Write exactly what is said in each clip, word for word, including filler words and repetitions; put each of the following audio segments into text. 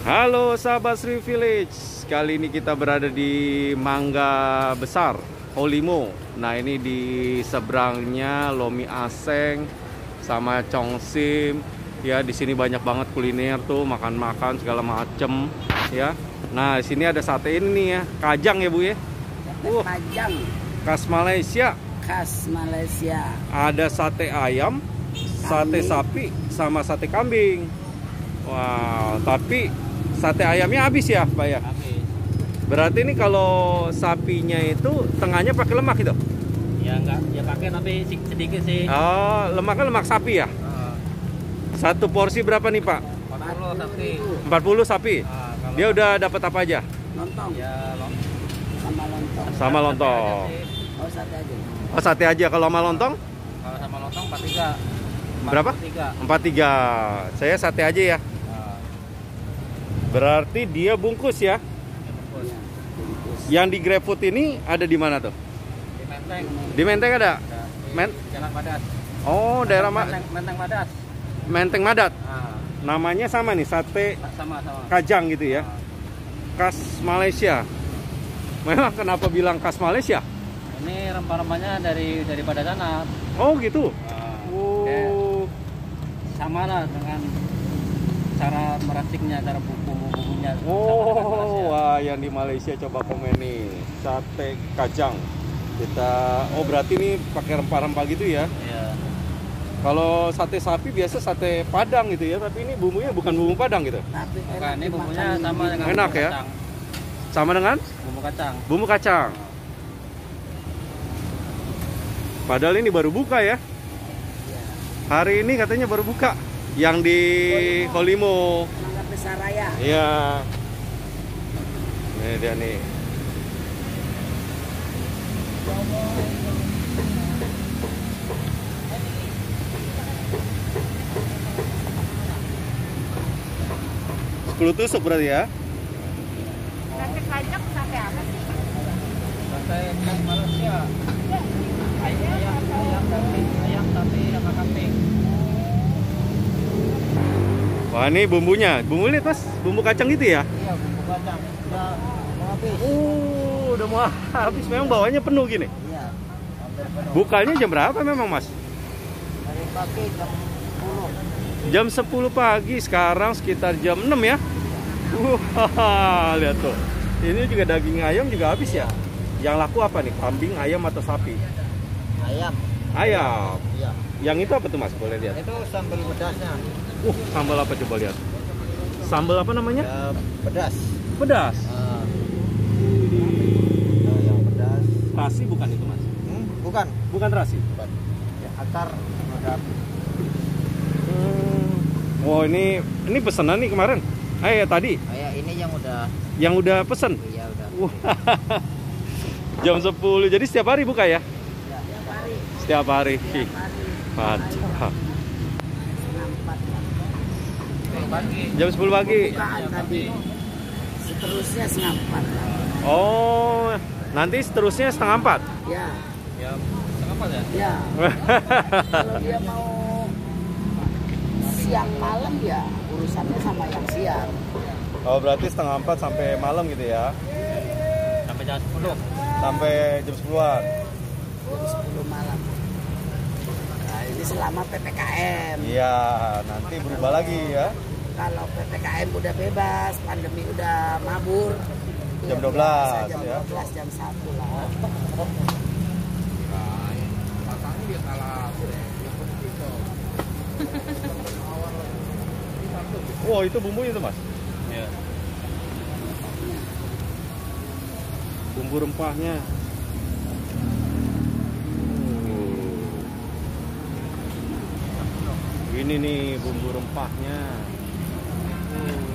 Halo sahabat Sri Village, kali ini kita berada di Mangga Besar, Olimo. Nah ini di seberangnya Lomi Aseng sama Chong Sim. Ya di sini banyak banget kuliner tuh, makan-makan segala macem ya. Nah di sini ada sate ini nih ya, kajang ya Bu ya. Sate uh, kajang. Khas Malaysia. Khas Malaysia. Ada sate ayam, kambing, sate sapi, sama sate kambing. Wow, tapi sate ayamnya habis ya, Pak ya? Habis. Berarti ini kalau sapinya itu tengahnya pakai lemak gitu? Ya enggak, ya pakai tapi sedikit sih. Oh, lemaknya lemak sapi ya? Uh. Satu porsi berapa nih Pak? empat puluh sapi. empat puluh sapi? Uh, kalau dia udah dapat apa aja? Lontong. Ya, lontong. Sama lontong. Sama lontong. Oh, sate aja. Oh, sate aja. Kalau sama lontong? Kalau sama lontong empat puluh tiga. Berapa? empat puluh tiga. Saya sate aja ya. Berarti dia bungkus ya? Ya bungkus. Yang di GrabFood ini ada di mana tuh? Di Menteng. Di Menteng ada? Ya, di Men Jalan Madat. Oh, Menteng, daerah Ma Menteng, Menteng Madat. Menteng Madat. Nah. Namanya sama nih, sate sama, sama. Kajang gitu ya. Nah. Khas Malaysia. Memang kenapa bilang khas Malaysia? Ini rempah-rempahnya dari daripada sana. Oh, gitu. Nah. Oh. Sama lah dengan cara meraciknya, cara bumbu-bumbunya. Oh, wah, yang di Malaysia coba komen nih, sate kajang. Kita, oh berarti ini pakai rempah-rempah gitu ya? Iya. Kalau sate sapi biasa sate padang gitu ya, tapi ini bumbunya bukan bumbu padang gitu. Tapi bukan, ini bumbunya sama dengan enak bumbu ya? Kacang. Sama dengan? Bumbu kacang. Bumbu kacang. Padahal ini baru buka ya? Hari ini katanya baru buka yang di Olimo. Mangga Besar Raya. Iya. Ini dia nih. Sepuluh tusuk berarti ya? Sate kajang sate apa sih? Sate khas Malaysia. Ayam, ayam tapi ayam tapi sama kambing. Wah ini bumbunya, bumbu ini pas bumbu kacang gitu ya? Iya bumbu kacang. Udah mau habis. Uh, udah mau habis. Memang bawahnya penuh gini. Iya. Bukanya jam berapa memang Mas? Dari pagi jam sepuluh. Jam sepuluh pagi, sekarang sekitar jam enam ya? Wah lihat tuh. Ini juga daging ayam juga habis ya? Yang laku apa nih? Kambing, ayam atau sapi? Ayam. Ayam. Iya. Yang itu apa tuh Mas? Boleh lihat? Itu sambal pedasnya. Uh, sambal apa coba lihat? Sambal apa namanya? Ya, pedas. Pedas. Uh, uh, yang pedas. Terasi bukan itu Mas? Hmm, bukan. Bukan terasi. Bukan. Ya, akar. Hmm. Oh ini ini pesanan nih kemarin? Eh ya, tadi? Oh, ya, ini yang udah. Yang udah pesan? Iya udah. Jam sepuluh, jadi setiap hari buka ya? Setiap hari. Setiap hari. Setiap hari. Mantap. Jam sepuluh pagi. Bukaan tadi. Seterusnya setengah empat. Oh, nanti seterusnya setengah empat? Ya. Ya, setengah empat ya? Ya. Kalau dia mau siang malam ya urusannya sama yang siang. Oh, berarti setengah empat sampai malam gitu ya? Sampai jam sepuluh. Sampai jam sepuluhan. Jam sepuluh malam. Nah, ini selama P P K M. Iya, nanti berubah lagi ya. Kalau P P K M udah bebas, pandemi udah mabur. Jam dua belas ya. Jam dua belas, jam satu lah. Wah, itu bumbunya tuh, Mas. Iya. Bumbu rempahnya. Uh. Ini nih bumbu rempahnya. Uh.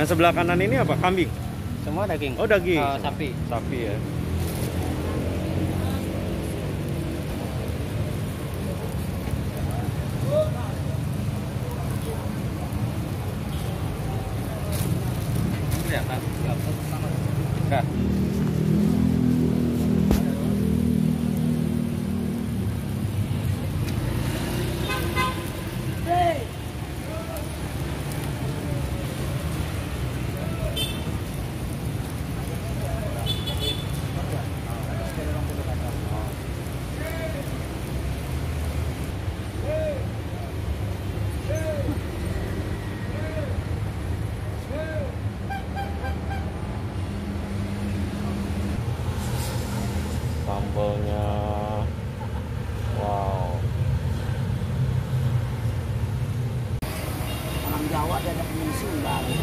Yang sebelah kanan ini apa? Kambing? Semua daging. Oh, daging. Uh, sapi. Sapi ya. Sambalnya, wow. Orang Jawa ada penyusun baru.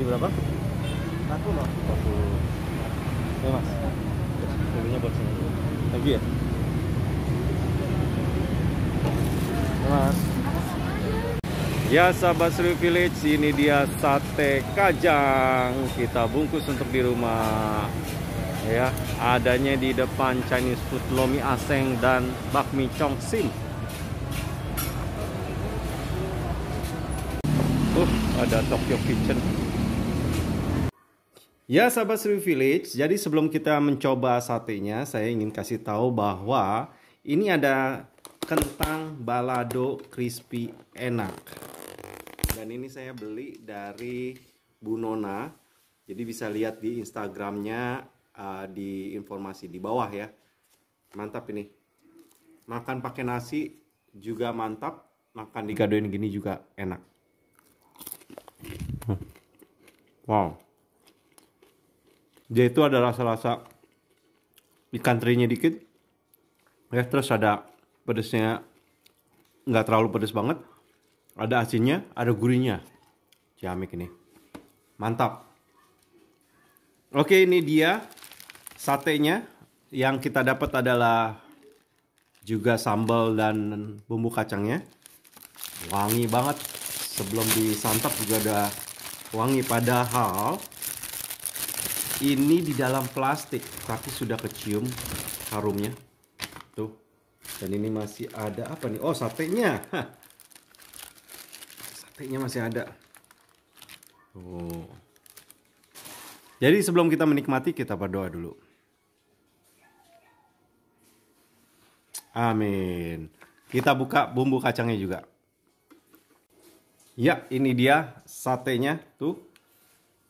Berapa? Aku loh. Aku. Ya mas. Belinya buat sini. Lagi ya? Ya mas. Ya sahabat Sri Village, ini dia sate kajang. Kita bungkus untuk di rumah. Ya, adanya di depan Chinese food Lomi Aseng dan bakmi Chong Sim. Uh, ada Tokyo Kitchen. Ya sahabat Sri Village, jadi sebelum kita mencoba satenya, saya ingin kasih tahu bahwa ini ada kentang balado crispy enak. Dan ini saya beli dari Bu Nona. Jadi bisa lihat di Instagramnya, uh, di informasi di bawah ya. Mantap ini. Makan pakai nasi juga mantap, makan digadoin gini juga enak. Hmm. Wow. Dia itu ada rasa-rasa ikan terinya dikit, ya, terus ada pedesnya, nggak terlalu pedes banget, ada asinnya, ada gurihnya. Ciamik ini, mantap. Oke, ini dia satenya. Yang kita dapat adalah juga sambal dan bumbu kacangnya. Wangi banget, sebelum disantap juga ada wangi, padahal ini di dalam plastik, tapi sudah kecium harumnya. Tuh. Dan ini masih ada apa nih? Oh, satenya. Hah. Satenya masih ada. Oh. Jadi sebelum kita menikmati, kita berdoa dulu. Amin. Kita buka bumbu kacangnya juga. Ya, ini dia satenya. Tuh.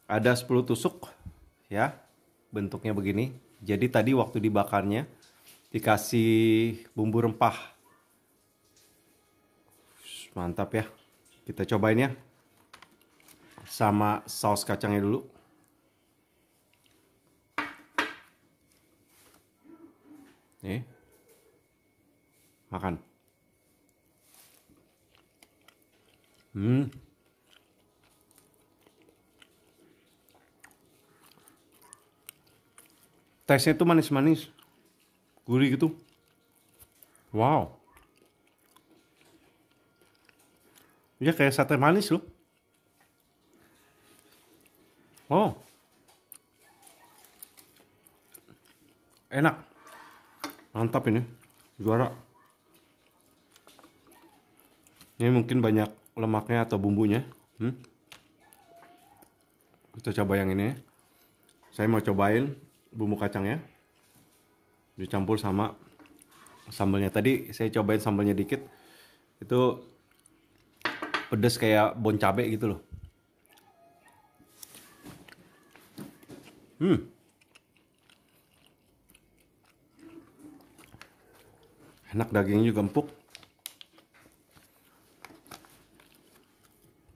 Ada sepuluh tusuk. Ya, bentuknya begini. Jadi tadi waktu dibakarnya dikasih bumbu rempah. Mantap ya. Kita cobain ya. Sama saus kacangnya dulu. Nih. Makan. Hmm. Teksnya itu manis-manis, gurih gitu. Wow. Ya kayak sate manis loh. Oh. Enak. Mantap ini. Juara. Ini mungkin banyak lemaknya atau bumbunya. Hmm. Kita coba yang ini. Saya mau cobain bumbu kacangnya dicampur sama sambalnya. Tadi saya cobain sambalnya dikit, itu pedes kayak bon cabe gitu loh. Hmm. Enak, dagingnya juga empuk.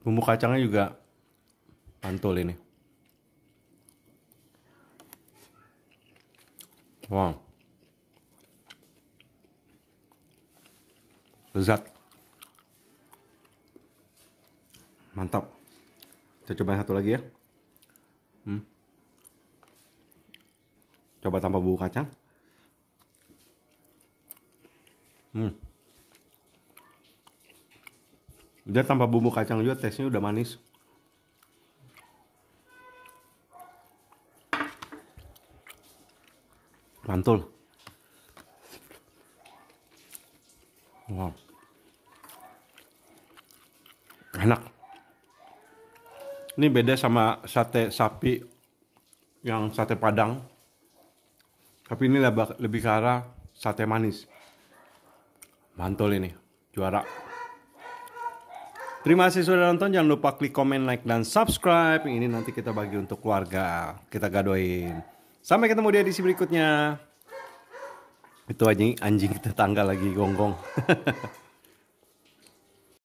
Bumbu kacangnya juga mantul ini. Wow. Lezat. Mantap. Kita coba satu lagi ya. Hmm. Coba tanpa bumbu kacang. Hmm. Dia tanpa bumbu kacang juga tesnya udah manis. Mantul. Wow. Enak. Ini beda sama sate sapi yang sate Padang. Tapi ini lebih ke arah sate manis. Mantul ini. Juara. Terima kasih sudah nonton. Jangan lupa klik komen, like, dan subscribe. Ini nanti kita bagi untuk keluarga. Kita gadoin. Sampai ketemu di edisi berikutnya. Itu anjing, anjing tetangga lagi gonggong.